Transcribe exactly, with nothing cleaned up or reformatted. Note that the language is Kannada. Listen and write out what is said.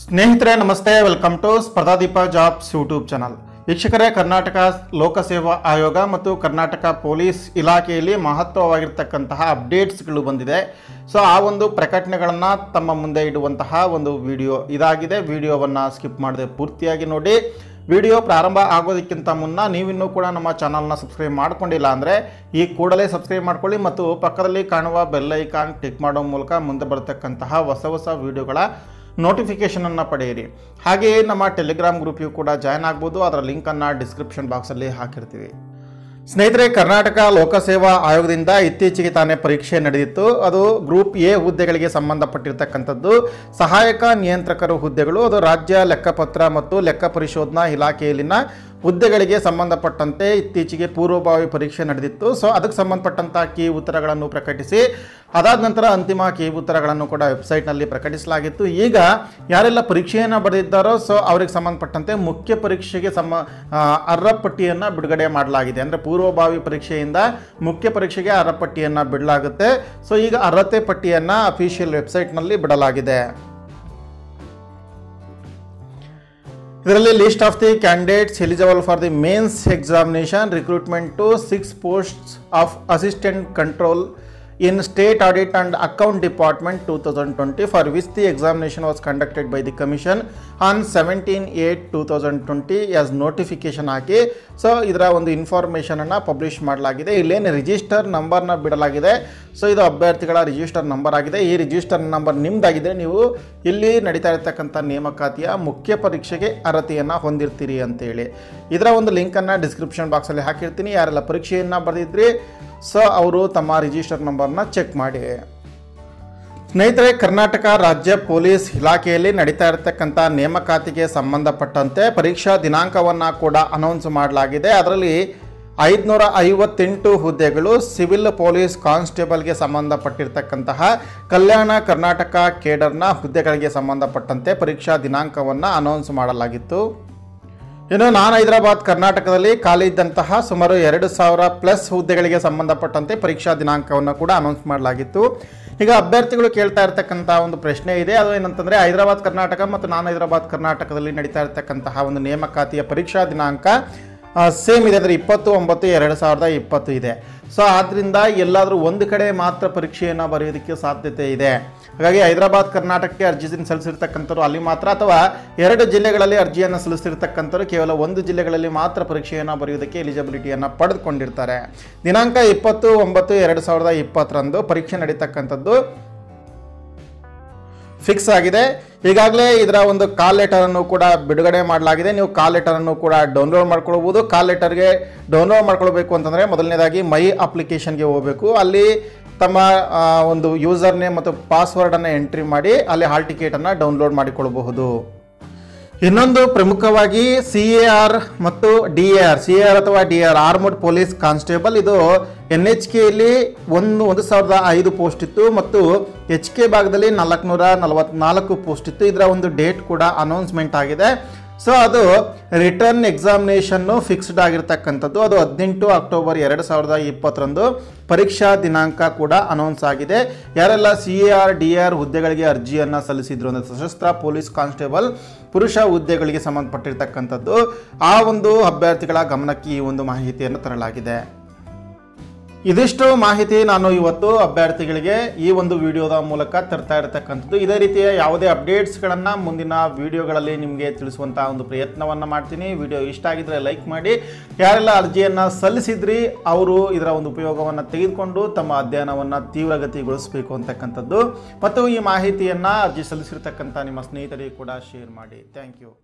ಸ್ನೇಹಿತರೆ ನಮಸ್ತೆ welcome to Spardhadeepa jobs YouTube channel ವೀಕ್ಷಕರೇ ಕರ್ನಾಟಕ ಲೋಕಸೇವಾ ಆಯೋಗ ಮತ್ತು ಕರ್ನಾಟಕ ಪೊಲೀಸ್ ಇಲಾಖೆಯಲ್ಲಿ ಮಹತ್ವವಾಗಿರತಕ್ಕಂತಹ ಅಪ್ಡೇಟ್ಸ್ ಗಳು ಬಂದಿದೆ ಸೋ ಆ ಒಂದು ಪ್ರಕಟಣೆಗಳನ್ನು ತಮ್ಮ ಮುಂದೆ ಇಡುವಂತಹ ಒಂದು ವಿಡಿಯೋ ಇದಾಗಿದೆ ವಿಡಿಯೋವನ್ನು ಸ್ಕಿಪ್ ಮಾಡದೆ ಪೂರ್ತಿಯಾಗಿ ನೋಡಿ ವಿಡಿಯೋ ಪ್ರಾರಂಭ ಆಗೋದಕ್ಕಿಂತ ಮುನ್ನ ನೀವು ಇನ್ನೂ ಕೂಡ ನಮ್ಮ ಚಾನೆಲ್ ಅನ್ನು ಸಬ್ಸ್ಕ್ರೈಬ್ ಮಾಡ್ಕೊಂಡಿಲ್ಲ ಅಂದ್ರೆ ಈ ಕೂಡಲೇ ಸಬ್ಸ್ಕ್ರೈಬ್ ಮಾಡ್ಕೊಳ್ಳಿ ಮತ್ತು ಪಕ್ಕದಲ್ಲಿ ಕಾಣುವ ಬೆಲ್ ಐಕಾನ್ ಕ್ಲಿಕ್ ಮಾಡೋ ಮೂಲಕ ಮುಂದೆ ಬರತಕ್ಕಂತಹ ಹೊಸ ಹೊಸ ವಿಡಿಯೋಗಳ नोटिफिकेशन पड़ेरी नम टेलीग्राम ग्रूपू कूड़ा जॉइन आगबहुदु अदर लिंक डिस्क्रिप्शन बॉक्सली हाकिर्तीवि स्नेहितरे कर्नाटक लोकसेवा आयोगदिंद इत्तीचेगे ताने परीक्षे नडेदित्तु अदु ग्रूप ए हुद्देगळिगे संबंधपट्टिरतक्कंतद्दु सहायक नियंत्रकरु हुद्देगळु अदु राज्य लेक्कपत्र मत्तु लेक्क परिशोधना इलाखेयल्लिन ಹುದ್ದೆಗಳಿಗೆ ಸಂಬಂಧಪಟ್ಟಂತೆ ಇತ್ತೀಚೆಗೆ ಪೂರ್ವಭಾವಿ ಪರೀಕ್ಷೆ ನಡೆದಿತ್ತು ಸೋ ಅದಕ್ಕೆ ಸಂಬಂಧಪಟ್ಟಂತ ಕೀ ಉತ್ತರಗಳನ್ನು ಪ್ರಕಟಿಸಿ ಅದಾದ ನಂತರ ಅಂತಿಮ ಕೀ ಉತ್ತರಗಳನ್ನು ಕೂಡ ವೆಬ್ಸೈಟ್ ನಲ್ಲಿ ಪ್ರಕಟಿಸಲಾಗಿತ್ತು ಈಗ ಯಾರೆಲ್ಲ ಪರೀಕ್ಷೆಯನ್ನು ಬರೆದಿದ್ದಾರೋ ಸೋ ಅವರಿಗೆ ಸಂಬಂಧಪಟ್ಟಂತೆ ಮುಖ್ಯ ಪರೀಕ್ಷೆಗೆ ಸಮ ಅರ್ಹ ಪಟ್ಟಿಯನ್ನು ಬಿಡುಗಡೆ ಮಾಡಲಾಗಿದೆ ಅಂದ್ರೆ ಪೂರ್ವಭಾವಿ ಪರೀಕ್ಷೆಯಿಂದ ಮುಖ್ಯ ಪರೀಕ್ಷೆಗೆ ಅರ್ಹ ಪಟ್ಟಿಯನ್ನು ಬಿಡಲಾಗುತ್ತೆ ಸೋ ಈಗ ಅರ್ಹತೆ ಪಟ್ಟಿಯನ್ನು ಅಫಿಷಿಯಲ್ ವೆಬ್ಸೈಟ್ ನಲ್ಲಿ ಬಿಡಲಾಗಿದೆ ಇದರಲ್ಲಿ list of the candidates eligible for the mains examination recruitment to six posts of assistant control in state audit and account department two thousand twenty for which the examination was conducted by the commission on seventeen eight two thousand twenty as notification ಹಾಕಿ ಸೊ ಇದರ ಒಂದು ಇನ್ಫಾರ್ಮೇಷನನ್ನು ಪಬ್ಲಿಷ್ ಮಾಡಲಾಗಿದೆ ಇಲ್ಲೇನು ರಿಜಿಸ್ಟರ್ ನಂಬರ್ನ ಬಿಡಲಾಗಿದೆ ಸೊ ಇದು ಅಭ್ಯರ್ಥಿಗಳ ರಿಜಿಸ್ಟರ್ ನಂಬರ್ ಆಗಿದೆ ಈ ರಿಜಿಸ್ಟರ್ ನಂಬರ್ ನಿಮ್ಮದಾಗಿದ್ದರೆ ನೀವು ಇಲ್ಲಿ ನಡೀತಾ ಇರತಕ್ಕಂಥ ನೇಮಕಾತಿಯ ಮುಖ್ಯ ಪರೀಕ್ಷೆಗೆ ಅರ್ಹತೆಯನ್ನು ಹೊಂದಿರ್ತೀರಿ ಅಂತೇಳಿ ಇದರ ಒಂದು ಲಿಂಕನ್ನು ಡಿಸ್ಕ್ರಿಪ್ಷನ್ ಬಾಕ್ಸಲ್ಲಿ ಹಾಕಿರ್ತೀನಿ ಯಾರೆಲ್ಲ ಪರೀಕ್ಷೆಯನ್ನು ಬರೆದಿದ್ರಿ ಸೊ ಅವರು ತಮ್ಮ ರಿಜಿಸ್ಟರ್ ನಂಬರ್ನ ಚೆಕ್ ಮಾಡಿ ಸ್ನೇಹಿತರೆ ಕರ್ನಾಟಕ ರಾಜ್ಯ ಪೊಲೀಸ್ ಇಲಾಖೆಯಲ್ಲಿ ನಡೀತಾ ಇರತಕ್ಕಂಥ ನೇಮಕಾತಿಗೆ ಸಂಬಂಧಪಟ್ಟಂತೆ ಪರೀಕ್ಷಾ ದಿನಾಂಕವನ್ನು ಕೂಡ ಅನೌನ್ಸ್ ಮಾಡಲಾಗಿದೆ ಅದರಲ್ಲಿ ಐದುನೂರ ಐವತ್ತೆಂಟು ಹುದ್ದೆಗಳು ಸಿವಿಲ್ ಪೊಲೀಸ್ ಕಾನ್ಸ್ಟೇಬಲ್ಗೆ ಸಂಬಂಧಪಟ್ಟಿರ್ತಕ್ಕಂತಹ ಕಲ್ಯಾಣ ಕರ್ನಾಟಕ ಕೇಡರ್ನ ಹುದ್ದೆಗಳಿಗೆ ಸಂಬಂಧಪಟ್ಟಂತೆ ಪರೀಕ್ಷಾ ದಿನಾಂಕವನ್ನು ಅನೌನ್ಸ್ ಮಾಡಲಾಗಿತ್ತು ಇನ್ನು ನಾನ್ ಹೈದರಾಬಾದ್ ಕರ್ನಾಟಕದಲ್ಲಿ ಖಾಲಿ ಇದ್ದಂತಹ ಸುಮಾರು ಎರಡು ಸಾವಿರ ಪ್ಲಸ್ ಹುದ್ದೆಗಳಿಗೆ ಸಂಬಂಧಪಟ್ಟಂತೆ ಪರೀಕ್ಷಾ ದಿನಾಂಕವನ್ನು ಕೂಡ ಅನೌನ್ಸ್ ಮಾಡಲಾಗಿತ್ತು ಈಗ ಅಭ್ಯರ್ಥಿಗಳು ಕೇಳ್ತಾ ಇರತಕ್ಕಂಥ ಒಂದು ಪ್ರಶ್ನೆ ಇದೆ ಅದು ಏನಂತಂದರೆ ಹೈದರಾಬಾದ್ ಕರ್ನಾಟಕ ಮತ್ತು ನಾನ್ ಹೈದರಾಬಾದ್ ಕರ್ನಾಟಕದಲ್ಲಿ ನಡೀತಾ ಇರತಕ್ಕಂತಹ ಒಂದು ನೇಮಕಾತಿಯ ಪರೀಕ್ಷಾ ದಿನಾಂಕ ಸೇಮ್ ಇದೆ ಅಂದರೆ ಇಪ್ಪತ್ತು ಒಂಬತ್ತು ಎರಡು ಸಾವಿರದ ಇಪ್ಪತ್ತು ಇದೆ ಸೊ ಆದ್ದರಿಂದ ಎಲ್ಲಾದರೂ ಒಂದು ಕಡೆ ಮಾತ್ರ ಪರೀಕ್ಷೆಯನ್ನು ಬರೆಯೋದಕ್ಕೆ ಸಾಧ್ಯತೆ ಇದೆ ಹಾಗಾಗಿ ಹೈದರಾಬಾದ್ ಕರ್ನಾಟಕಕ್ಕೆ ಅರ್ಜಿಯನ್ನು ಸಲ್ಲಿಸಿರ್ತಕ್ಕಂಥವ್ರು ಅಲ್ಲಿ ಮಾತ್ರ ಅಥವಾ ಎರಡು ಜಿಲ್ಲೆಗಳಲ್ಲಿ ಅರ್ಜಿಯನ್ನು ಸಲ್ಲಿಸಿರ್ತಕ್ಕಂಥವ್ರು ಕೇವಲ ಒಂದು ಜಿಲ್ಲೆಗಳಲ್ಲಿ ಮಾತ್ರ ಪರೀಕ್ಷೆಯನ್ನು ಬರೆಯೋದಕ್ಕೆ ಎಲಿಜಿಬಿಲಿಟಿಯನ್ನು ಪಡೆದುಕೊಂಡಿರ್ತಾರೆ ದಿನಾಂಕ ಇಪ್ಪತ್ತು ಒಂಬತ್ತು ಎರಡು ಸಾವಿರದ ಇಪ್ಪತ್ತರಂದು ಪರೀಕ್ಷೆ ನಡೀತಕ್ಕಂಥದ್ದು ಫಿಕ್ಸ್ ಆಗಿದೆ ಈಗಾಗಲೇ ಇದರ ಒಂದು ಕಾಲ್ ಲೆಟರನ್ನು ಕೂಡ ಬಿಡುಗಡೆ ಮಾಡಲಾಗಿದೆ ನೀವು ಕಾಲ್ ಲೆಟರನ್ನು ಕೂಡ ಡೌನ್ಲೋಡ್ ಮಾಡ್ಕೊಳ್ಬೋದು ಕಾಲ್ ಲೆಟರ್ಗೆ ಡೌನ್ಲೋಡ್ ಮಾಡ್ಕೊಳ್ಬೇಕು ಅಂತಂದರೆ ಮೊದಲನೇದಾಗಿ ಮೈ ಅಪ್ಲಿಕೇಶನ್ಗೆ ಹೋಗಬೇಕು ಅಲ್ಲಿ ತಮ್ಮ ಒಂದು ಯೂಸರ್ ನೇಮ್ ಮತ್ತು ಪಾಸ್ವರ್ಡನ್ನು ಎಂಟ್ರಿ ಮಾಡಿ ಅಲ್ಲಿ ಹಾಲ್ ಟಿಕೆಟನ್ನು ಡೌನ್ಲೋಡ್ ಮಾಡಿಕೊಳ್ಳಬಹುದು ಇನ್ನೊಂದು ಪ್ರಮುಖವಾಗಿ ಸಿ ಎ ಆರ್ ಮತ್ತು D A R C A R ಅಥವಾ D R armed police constable ಇದು ಎನ್ ಎಚ್ ಕೆಯಲ್ಲಿ ಒಂದು ಒಂದು ಸಾವಿರದ ಐದು ಪೋಸ್ಟ್ ಇತ್ತು ಮತ್ತು ಎಚ್ ಕೆ ಭಾಗದಲ್ಲಿ ನಾಲ್ಕುನೂರ ನಲವತ್ತ್ನಾಲ್ಕು ಪೋಸ್ಟ್ ಇತ್ತು ಇದರ ಒಂದು ಡೇಟ್ ಕೂಡ ಅನೌನ್ಸ್ಮೆಂಟ್ ಆಗಿದೆ ಸೊ ಅದು ರಿಟರ್ನ್ ಎಕ್ಸಾಮಿನೇಷನ್ನು ಫಿಕ್ಸ್ಡ್ ಆಗಿರ್ತಕ್ಕಂಥದ್ದು ಅದು ಹದಿನೆಂಟು ಅಕ್ಟೋಬರ್ ಎರಡು ಸಾವಿರದ ಇಪ್ಪತ್ತರಂದು ಪರೀಕ್ಷಾ ದಿನಾಂಕ ಕೂಡ ಅನೌನ್ಸ್ ಆಗಿದೆ ಯಾರೆಲ್ಲ C A R D A ಹುದ್ದೆಗಳಿಗೆ ಅರ್ಜಿಯನ್ನು ಸಲ್ಲಿಸಿದ್ರು ಅಂದರೆ ಸಶಸ್ತ್ರ ಪೊಲೀಸ್ ಕಾನ್ಸ್ಟೇಬಲ್ ಪುರುಷ ಹುದ್ದೆಗಳಿಗೆ ಸಂಬಂಧಪಟ್ಟಿರ್ತಕ್ಕಂಥದ್ದು ಆ ಒಂದು ಅಭ್ಯರ್ಥಿಗಳ ಗಮನಕ್ಕೆ ಈ ಒಂದು ಮಾಹಿತಿಯನ್ನು ತರಲಾಗಿದೆ ಇದಿಷ್ಟು ಮಾಹಿತಿ ನಾನು ಇವತ್ತು ಅಭ್ಯರ್ಥಿಗಳಿಗೆ ಈ ಒಂದು ವಿಡಿಯೋದ ಮೂಲಕ ತರ್ತಾ ಇರತಕ್ಕಂಥದ್ದು ಇದೇ ರೀತಿಯ ಯಾವುದೇ ಅಪ್ಡೇಟ್ಸ್ಗಳನ್ನು ಮುಂದಿನ ವಿಡಿಯೋಗಳಲ್ಲಿ ನಿಮಗೆ ತಿಳಿಸುವಂಥ ಒಂದು ಪ್ರಯತ್ನವನ್ನು ಮಾಡ್ತೀನಿ ವಿಡಿಯೋ ಇಷ್ಟ ಆಗಿದ್ದರೆ ಲೈಕ್ ಮಾಡಿ ಯಾರೆಲ್ಲ ಅರ್ಜಿಯನ್ನು ಸಲ್ಲಿಸಿದ್ರಿ ಅವರು ಇದರ ಒಂದು ಉಪಯೋಗವನ್ನು ತೆಗೆದುಕೊಂಡು ತಮ್ಮ ಅಧ್ಯಯನವನ್ನು ತೀವ್ರಗತಿಗೊಳಿಸಬೇಕು ಅಂತಕ್ಕಂಥದ್ದು ಮತ್ತು ಈ ಮಾಹಿತಿಯನ್ನು ಅರ್ಜಿ ಸಲ್ಲಿಸಿರ್ತಕ್ಕಂಥ ನಿಮ್ಮ ಸ್ನೇಹಿತರಿಗೆ ಕೂಡ ಶೇರ್ ಮಾಡಿ ಥ್ಯಾಂಕ್ ಯು.